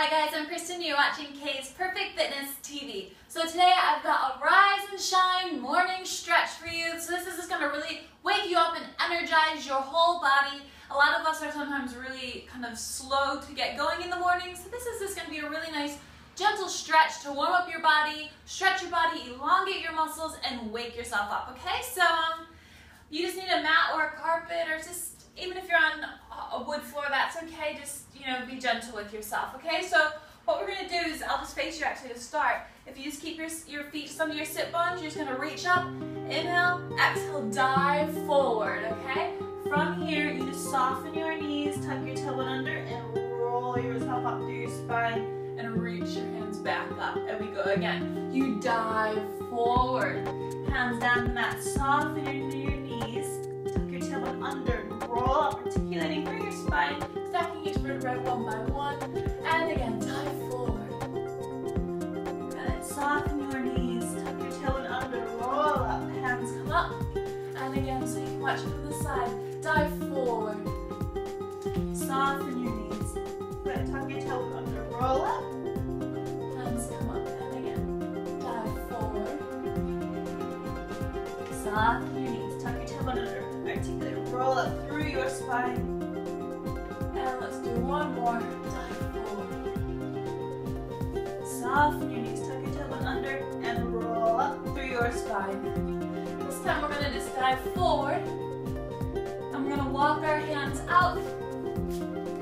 Hi guys, I'm Kristen, you're watching K's Perfect Fitness TV. So today I've got a Rise and Shine morning stretch for you. So this is just going to really wake you up and energize your whole body. A lot of us are sometimes really kind of slow to get going in the morning. So this is just going to be a really nice gentle stretch to warm up your body, stretch your body, elongate your muscles, and wake yourself up, okay? So you just need a mat or a carpet, or just, even if you're on a wood floor, that's okay. Just, you know, be gentle with yourself, okay? So what we're gonna do is, I'll just face you actually to start. If you just keep your feet under your sit bones, you're just gonna reach up, inhale, exhale, dive forward, okay? From here, you just soften your knees, tuck your tailbone under, and roll yourself up through your spine, and reach your hands back up, and we go again. You dive forward, hands down to the mat, soften your knees, tuck your tailbone under, roll up, articulating through your spine, stacking each vertebrae one by one, and again, dive forward. Good, soften your knees, tuck your tailbone under, roll up, hands come up, and again, so you can watch from the side, dive forward, soften your knees, good, tuck your tailbone under, roll up, hands come up, and again, dive forward, soften your knees, tuck your tailbone under, articulate, roll up through your spine, and let's do one more, dive forward, soften your knees, tuck your tailbone under, and roll up through your spine. This time we're going to just dive forward, and we're going to walk our hands out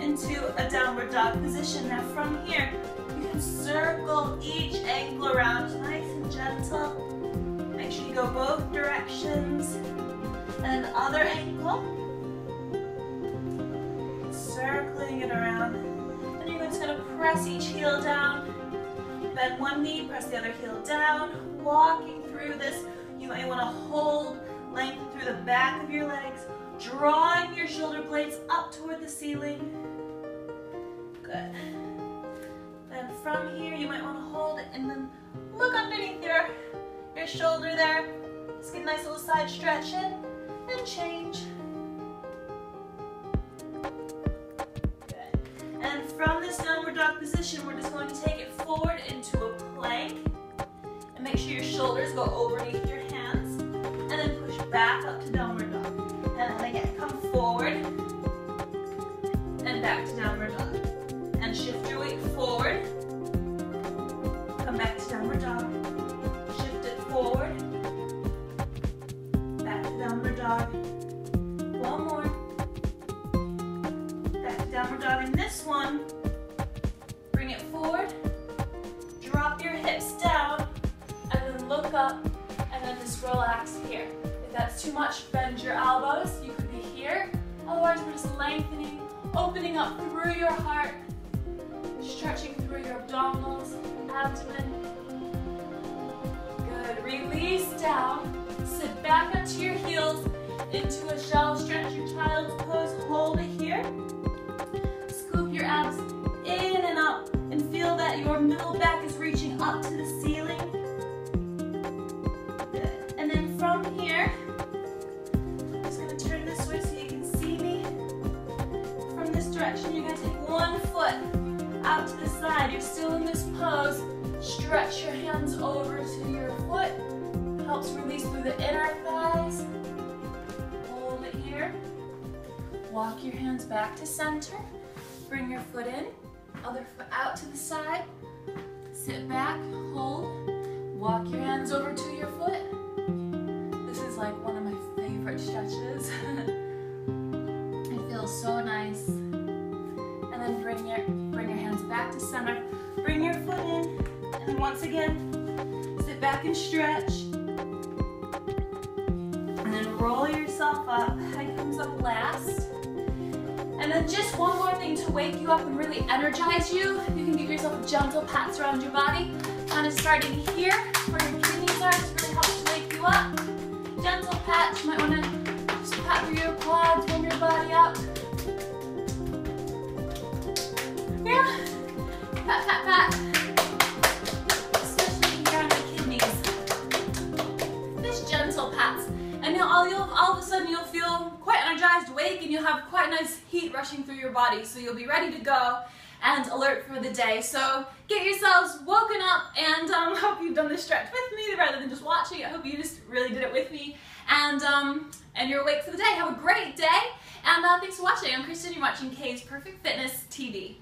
into a downward dog position. Now from here, you can circle each ankle around, nice and gentle, make sure you go both directions. And then other ankle, circling it around, and you're just going to press each heel down, bend one knee, press the other heel down, walking through this. You may want to hold length through the back of your legs, drawing your shoulder blades up toward the ceiling, good. Then from here you might want to hold it and then look underneath your shoulder there, just get a nice little side stretch in, and change. Good. And from this downward dog position, we're just going to take it forward into a plank. And make sure your shoulders go underneath your hands. And then push back up to downward dog. And then again, come forward. And back to downward dog. And shift your weight forward. Come back to downward dog. Shift it forward. Downward dog, one more, back to downward dog, and this one, bring it forward, drop your hips down, and then look up, and then just relax here. If that's too much, bend your elbows, you could be here, otherwise we're just lengthening, opening up through your heart, stretching through your abdominals, abdomen, good, release down. Sit back onto your heels, into a shell, stretch your child's pose, hold it here. Scoop your abs in and up, and feel that your middle back is reaching up to the ceiling. Good. And then from here, I'm just going to turn this way so you can see me. From this direction, you're going to take one foot out to the side. You're still in this pose. Stretch your hands over to your foot. Helps release through the inner thighs, hold it here, walk your hands back to center, bring your foot in, other foot out to the side, sit back, hold, walk your hands over to your foot. This is like one of my favorite stretches. It feels so nice. And then bring your hands back to center, bring your foot in, and then once again, sit back and stretch. Roll yourself up, head comes up last. And then just one more thing to wake you up and really energize you. You can give yourself gentle pats around your body. Kind of starting here, where your kidneys are, just really helps to wake you up. Gentle pats, you might want to just pat through your quads, warm your body up. Yeah, pat, pat, pat. All of a sudden you'll feel quite energized, awake, and you'll have quite nice heat rushing through your body, so you'll be ready to go. and alert for the day. So get yourselves woken up, and I hope you've done this stretch with me rather than just watching. I hope you just really did it with me, and you're awake for the day. Have a great day, and thanks for watching. I'm Kristen, you're watching K's Perfect Fitness TV.